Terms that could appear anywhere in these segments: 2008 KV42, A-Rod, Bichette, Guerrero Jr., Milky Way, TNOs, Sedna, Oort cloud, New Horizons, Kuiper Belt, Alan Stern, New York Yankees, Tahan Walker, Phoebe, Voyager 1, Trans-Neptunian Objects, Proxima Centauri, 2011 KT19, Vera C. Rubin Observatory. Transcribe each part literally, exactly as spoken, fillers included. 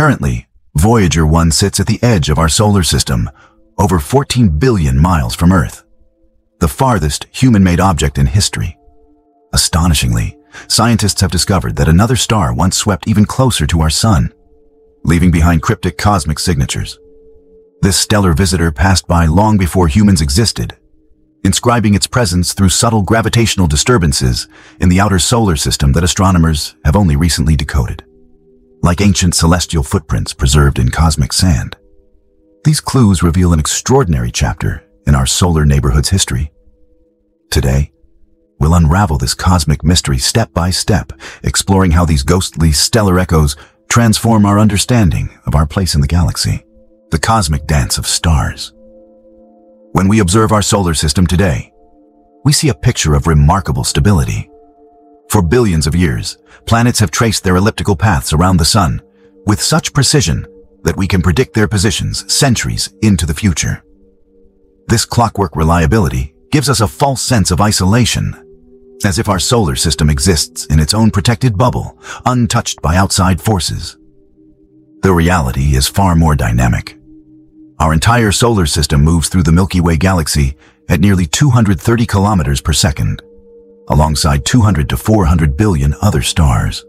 Currently, Voyager one sits at the edge of our solar system, over fourteen billion miles from Earth, the farthest human-made object in history. Astonishingly, scientists have discovered that another star once swept even closer to our sun, leaving behind cryptic cosmic signatures. This stellar visitor passed by long before humans existed, inscribing its presence through subtle gravitational disturbances in the outer solar system that astronomers have only recently decoded. Like ancient celestial footprints preserved in cosmic sand, these clues reveal an extraordinary chapter in our solar neighborhood's history. Today, we'll unravel this cosmic mystery step by step, exploring how these ghostly stellar echoes transform our understanding of our place in the galaxy, the cosmic dance of stars. When we observe our solar system today, we see a picture of remarkable stability. For billions of years, planets have traced their elliptical paths around the sun with such precision that we can predict their positions centuries into the future. This clockwork reliability gives us a false sense of isolation, as if our solar system exists in its own protected bubble, untouched by outside forces. The reality is far more dynamic. Our entire solar system moves through the Milky Way galaxy at nearly two hundred thirty kilometers per second, alongside two hundred to four hundred billion other stars.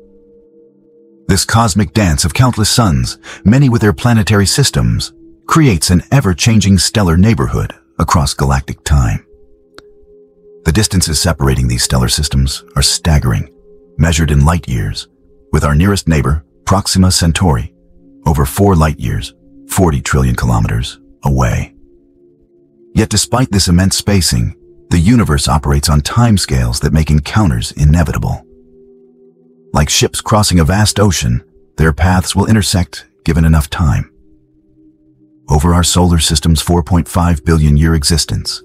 This cosmic dance of countless suns, many with their planetary systems, creates an ever-changing stellar neighborhood across galactic time. The distances separating these stellar systems are staggering, measured in light years, with our nearest neighbor, Proxima Centauri, over four light years, forty trillion kilometers, away. Yet despite this immense spacing, the universe operates on timescales that make encounters inevitable. Like ships crossing a vast ocean, their paths will intersect given enough time. Over our solar system's four point five billion year existence,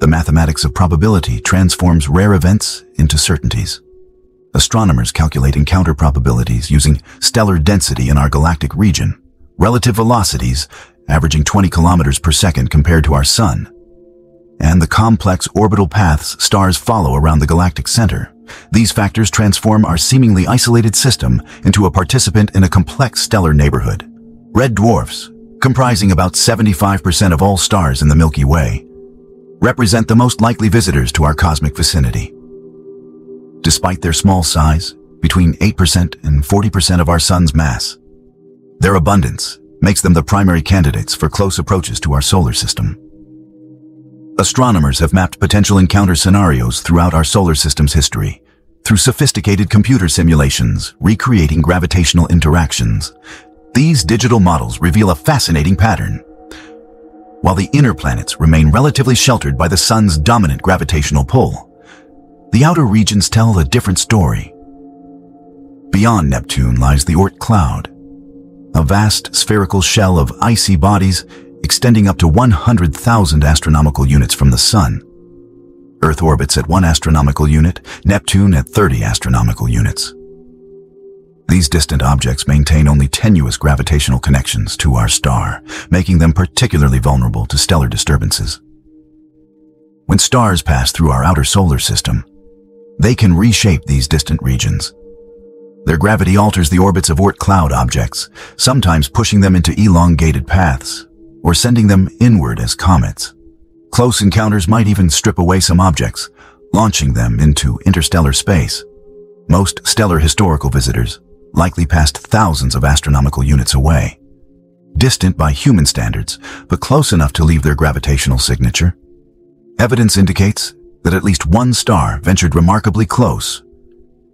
the mathematics of probability transforms rare events into certainties. Astronomers calculate encounter probabilities using stellar density in our galactic region, relative velocities averaging twenty kilometers per second compared to our sun, and the complex orbital paths stars follow around the galactic center. These factors transform our seemingly isolated system into a participant in a complex stellar neighborhood. Red dwarfs, comprising about seventy-five percent of all stars in the Milky Way, represent the most likely visitors to our cosmic vicinity. Despite their small size, between eight percent and forty percent of our sun's mass, their abundance makes them the primary candidates for close approaches to our solar system. Astronomers have mapped potential encounter scenarios throughout our solar system's history, through sophisticated computer simulations recreating gravitational interactions. These digital models reveal a fascinating pattern. While the inner planets remain relatively sheltered by the sun's dominant gravitational pull, the outer regions tell a different story. Beyond Neptune lies the Oort cloud, a vast spherical shell of icy bodies extending up to one hundred thousand astronomical units from the sun. Earth orbits at one astronomical unit, Neptune at thirty astronomical units. These distant objects maintain only tenuous gravitational connections to our star, making them particularly vulnerable to stellar disturbances. When stars pass through our outer solar system, they can reshape these distant regions. Their gravity alters the orbits of Oort cloud objects, sometimes pushing them into elongated paths, or sending them inward as comets. Close encounters might even strip away some objects, launching them into interstellar space. Most stellar historical visitors likely passed thousands of astronomical units away, distant by human standards, but close enough to leave their gravitational signature. Evidence indicates that at least one star ventured remarkably close,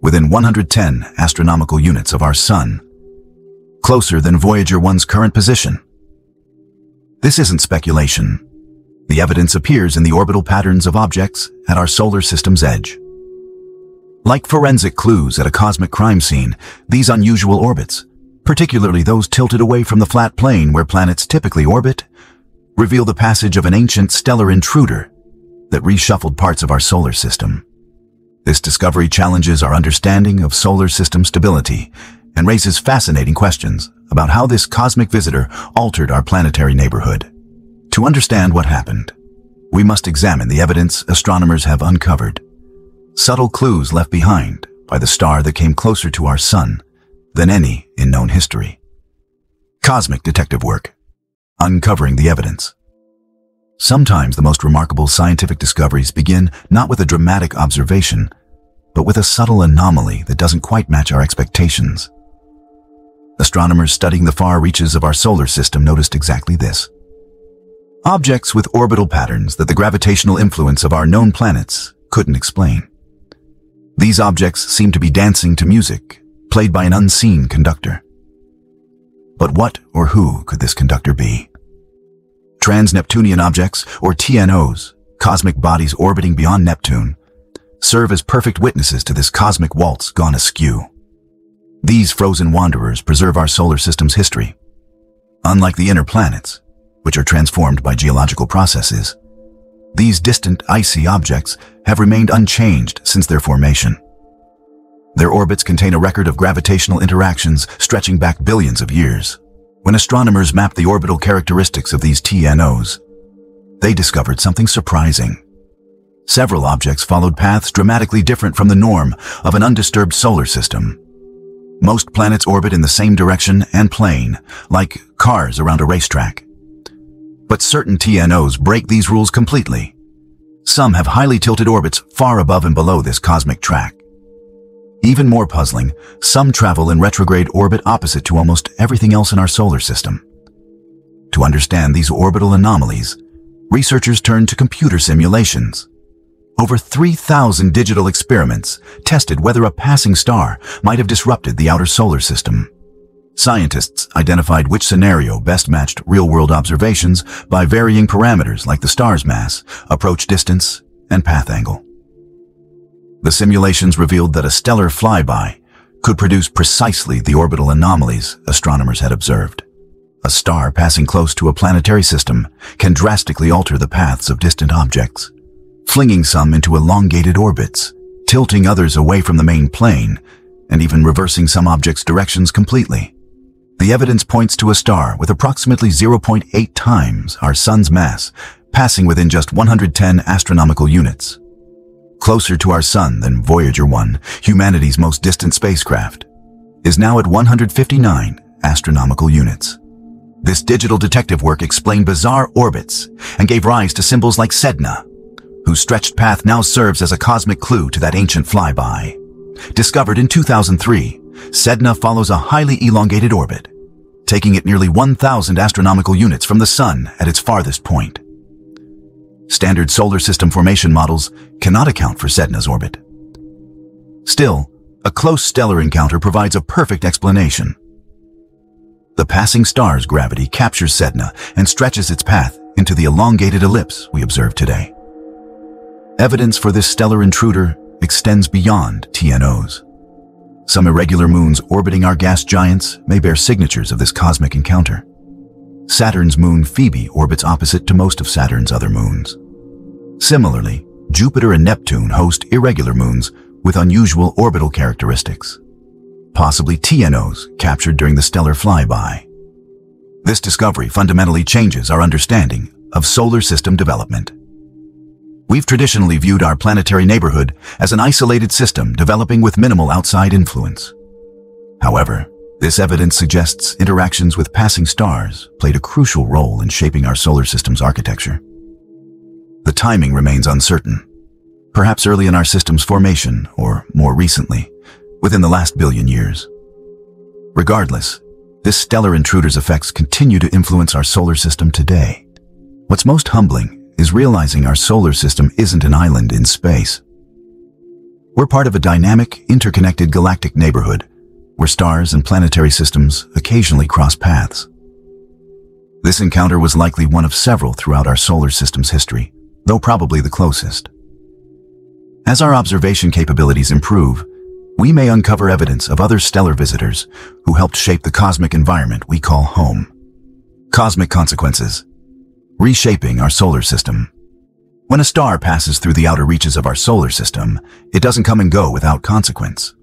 within one hundred ten astronomical units of our sun, closer than Voyager one's current position. This isn't speculation. The evidence appears in the orbital patterns of objects at our solar system's edge. Like forensic clues at a cosmic crime scene, these unusual orbits, particularly those tilted away from the flat plane where planets typically orbit, reveal the passage of an ancient stellar intruder that reshuffled parts of our solar system. This discovery challenges our understanding of solar system stability and raises fascinating questions about how this cosmic visitor altered our planetary neighborhood. To understand what happened, we must examine the evidence astronomers have uncovered. Subtle clues left behind by the star that came closer to our sun than any in known history. cosmic detective work, uncovering the evidence. Sometimes the most remarkable scientific discoveries begin not with a dramatic observation, but with a subtle anomaly that doesn't quite match our expectations. Astronomers studying the far reaches of our solar system noticed exactly this. Objects with orbital patterns that the gravitational influence of our known planets couldn't explain. These objects seemed to be dancing to music, played by an unseen conductor. But what or who could this conductor be? Trans-Neptunian objects, or T N Os, cosmic bodies orbiting beyond Neptune, serve as perfect witnesses to this cosmic waltz gone askew. These frozen wanderers preserve our solar system's history. Unlike the inner planets, which are transformed by geological processes, these distant icy objects have remained unchanged since their formation. Their orbits contain a record of gravitational interactions stretching back billions of years. When astronomers mapped the orbital characteristics of these T N Os, they discovered something surprising. Several objects followed paths dramatically different from the norm of an undisturbed solar system. Most planets orbit in the same direction and plane, like cars around a racetrack. But certain T N Os break these rules completely. Some have highly tilted orbits far above and below this cosmic track. Even more puzzling, some travel in retrograde orbit opposite to almost everything else in our solar system. To understand these orbital anomalies, researchers turned to computer simulations. Over three thousand digital experiments tested whether a passing star might have disrupted the outer solar system. Scientists identified which scenario best matched real-world observations by varying parameters like the star's mass, approach distance, and path angle. The simulations revealed that a stellar flyby could produce precisely the orbital anomalies astronomers had observed. A star passing close to a planetary system can drastically alter the paths of distant objects, flinging some into elongated orbits, tilting others away from the main plane, and even reversing some objects' directions completely. The evidence points to a star with approximately zero point eight times our Sun's mass, passing within just one hundred ten astronomical units. Closer to our Sun than Voyager one, humanity's most distant spacecraft, is now at one hundred fifty-nine astronomical units. This digital detective work explained bizarre orbits and gave rise to symbols like Sedna, whose stretched path now serves as a cosmic clue to that ancient flyby. Discovered in two thousand three, Sedna follows a highly elongated orbit, taking it nearly one thousand astronomical units from the Sun at its farthest point. Standard solar system formation models cannot account for Sedna's orbit. Still, a close stellar encounter provides a perfect explanation. The passing star's gravity captures Sedna and stretches its path into the elongated ellipse we observe today. Evidence for this stellar intruder extends beyond T N Os. Some irregular moons orbiting our gas giants may bear signatures of this cosmic encounter. Saturn's moon Phoebe orbits opposite to most of Saturn's other moons. Similarly, Jupiter and Neptune host irregular moons with unusual orbital characteristics, possibly T N Os captured during the stellar flyby. This discovery fundamentally changes our understanding of solar system development. We've traditionally viewed our planetary neighborhood as an isolated system developing with minimal outside influence. However, this evidence suggests interactions with passing stars played a crucial role in shaping our solar system's architecture. The timing remains uncertain, perhaps early in our system's formation or, more recently, within the last billion years. Regardless, this stellar intruder's effects continue to influence our solar system today. What's most humbling is realizing our solar system isn't an island in space. We're part of a dynamic, interconnected galactic neighborhood where stars and planetary systems occasionally cross paths. This encounter was likely one of several throughout our solar system's history, though probably the closest. As our observation capabilities improve, we may uncover evidence of other stellar visitors who helped shape the cosmic environment we call home. Cosmic consequences, reshaping our solar system. When a star passes through the outer reaches of our solar system, it doesn't come and go without consequence.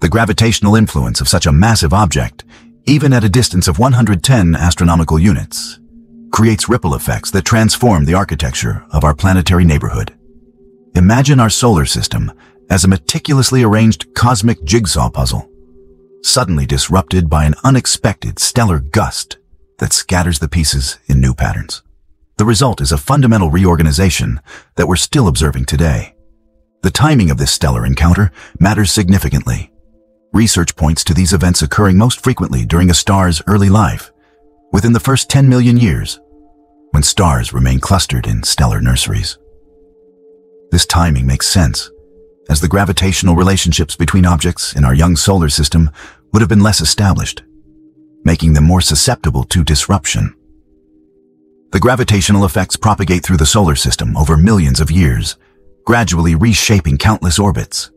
The gravitational influence of such a massive object, even at a distance of one hundred ten astronomical units, creates ripple effects that transform the architecture of our planetary neighborhood. Imagine our solar system as a meticulously arranged cosmic jigsaw puzzle, suddenly disrupted by an unexpected stellar gust that scatters the pieces in new patterns. The result is a fundamental reorganization that we're still observing today. The timing of this stellar encounter matters significantly. Research points to these events occurring most frequently during a star's early life, within the first ten million years, when stars remain clustered in stellar nurseries. This timing makes sense, as the gravitational relationships between objects in our young solar system would have been less established, making them more susceptible to disruption. The gravitational effects propagate through the solar system over millions of years, gradually reshaping countless orbits,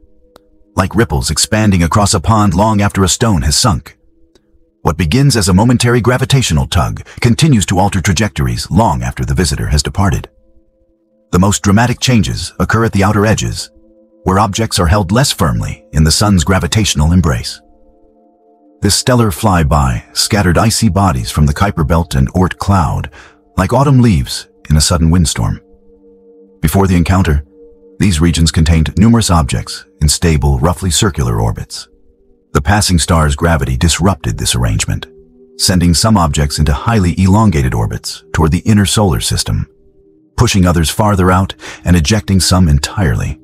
like ripples expanding across a pond long after a stone has sunk. What begins as a momentary gravitational tug continues to alter trajectories long after the visitor has departed. The most dramatic changes occur at the outer edges, where objects are held less firmly in the sun's gravitational embrace. This stellar flyby scattered icy bodies from the Kuiper Belt and Oort cloud like autumn leaves in a sudden windstorm. Before the encounter, these regions contained numerous objects in stable, roughly circular orbits. The passing star's gravity disrupted this arrangement, sending some objects into highly elongated orbits toward the inner solar system, pushing others farther out and ejecting some entirely.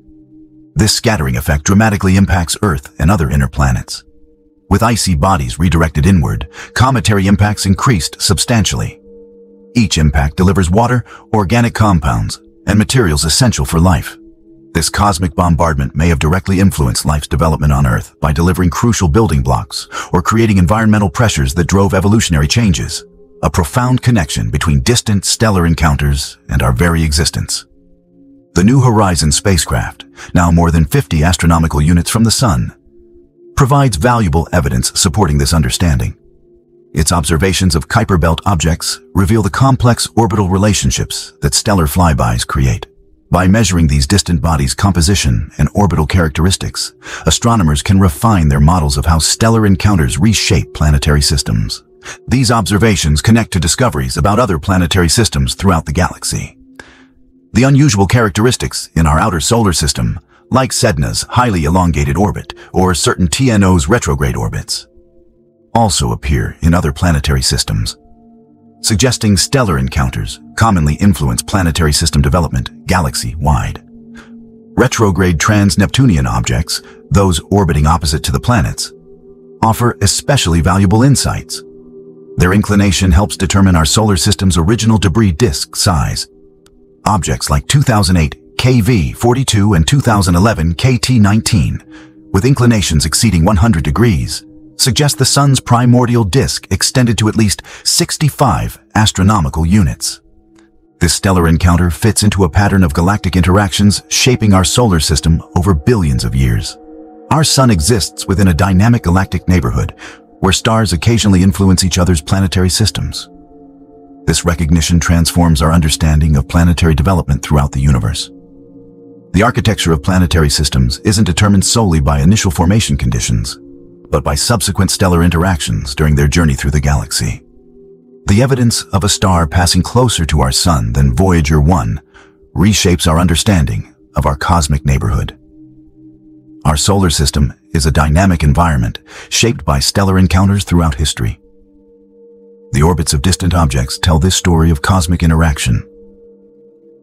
This scattering effect dramatically impacts Earth and other inner planets. With icy bodies redirected inward, cometary impacts increased substantially. Each impact delivers water, organic compounds, and materials essential for life. This cosmic bombardment may have directly influenced life's development on Earth by delivering crucial building blocks or creating environmental pressures that drove evolutionary changes, a profound connection between distant stellar encounters and our very existence. The New Horizons spacecraft, now more than fifty astronomical units from the Sun, provides valuable evidence supporting this understanding. Its observations of Kuiper Belt objects reveal the complex orbital relationships that stellar flybys create. By measuring these distant bodies' composition and orbital characteristics, astronomers can refine their models of how stellar encounters reshape planetary systems. These observations connect to discoveries about other planetary systems throughout the galaxy. The unusual characteristics in our outer solar system, like Sedna's highly elongated orbit or certain T N O's retrograde orbits, also appear in other planetary systems, suggesting stellar encounters commonly influence planetary system development galaxy-wide. Retrograde trans-Neptunian objects, those orbiting opposite to the planets, offer especially valuable insights. Their inclination helps determine our solar system's original debris disk size. Objects like two thousand eight K V forty-two and two thousand eleven K T nineteen, with inclinations exceeding one hundred degrees, suggest the Sun's primordial disk extended to at least sixty-five astronomical units. This stellar encounter fits into a pattern of galactic interactions shaping our solar system over billions of years. Our Sun exists within a dynamic galactic neighborhood where stars occasionally influence each other's planetary systems. This recognition transforms our understanding of planetary development throughout the universe. The architecture of planetary systems isn't determined solely by initial formation conditions, but by subsequent stellar interactions during their journey through the galaxy. The evidence of a star passing closer to our Sun than Voyager one reshapes our understanding of our cosmic neighborhood. Our solar system is a dynamic environment shaped by stellar encounters throughout history. The orbits of distant objects tell this story of cosmic interaction.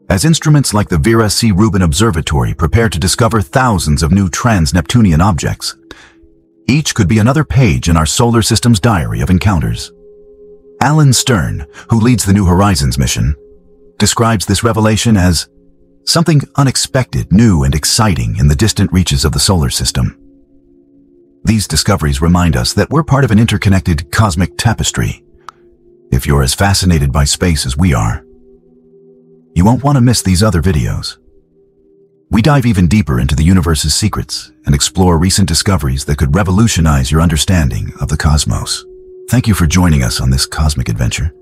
As instruments like the Vera C. Rubin Observatory prepare to discover thousands of new trans-Neptunian objects, each could be another page in our solar system's diary of encounters. Alan Stern, who leads the New Horizons mission, describes this revelation as something unexpected, new, and exciting in the distant reaches of the solar system. These discoveries remind us that we're part of an interconnected cosmic tapestry. If you're as fascinated by space as we are, you won't want to miss these other videos. We dive even deeper into the universe's secrets and explore recent discoveries that could revolutionize your understanding of the cosmos. Thank you for joining us on this cosmic adventure.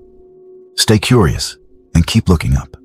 Stay curious and keep looking up.